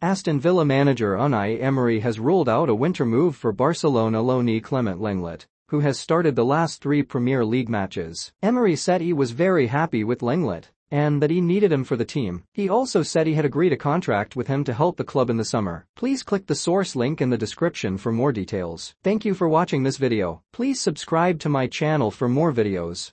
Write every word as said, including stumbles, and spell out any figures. Aston Villa manager Unai Emery has ruled out a winter move for Barcelona loanee Clement Lenglet, who has started the last three Premier League matches. Emery said he was very happy with Lenglet and that he needed him for the team. He also said he had agreed a contract with him to help the club in the summer. Please click the source link in the description for more details. Thank you for watching this video. Please subscribe to my channel for more videos.